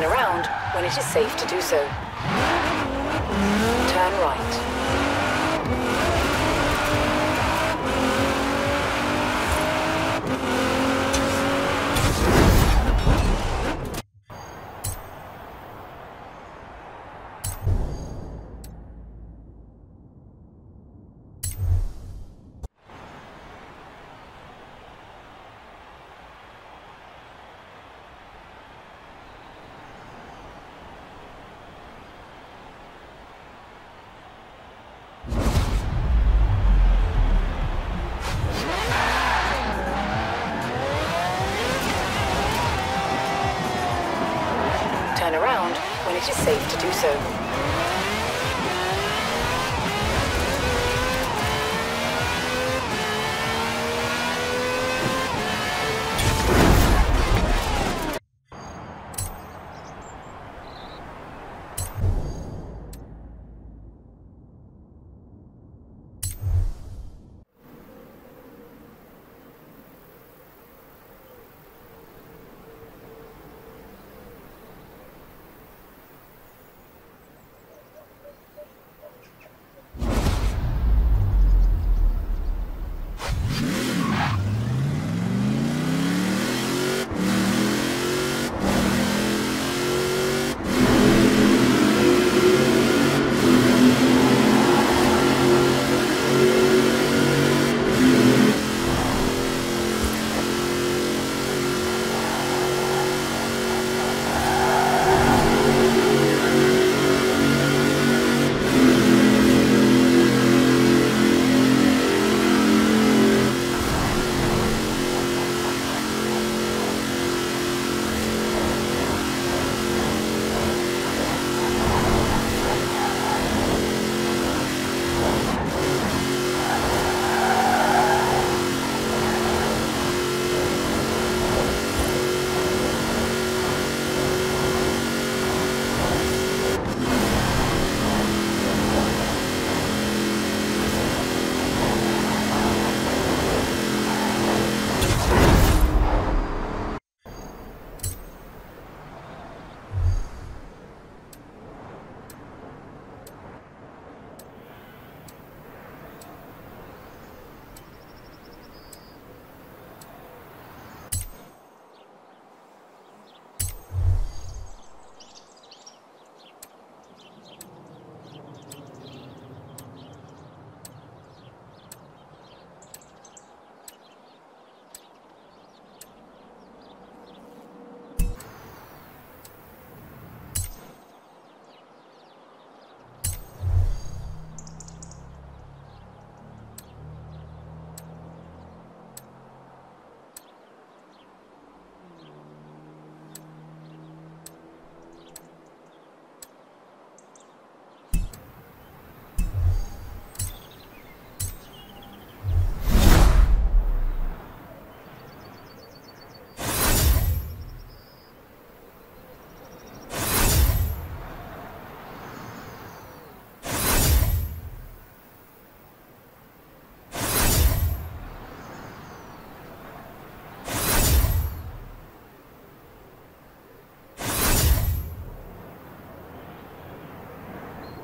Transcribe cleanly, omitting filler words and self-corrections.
turn around when it is safe to do so. Turn right. Turn around when it is safe to do so.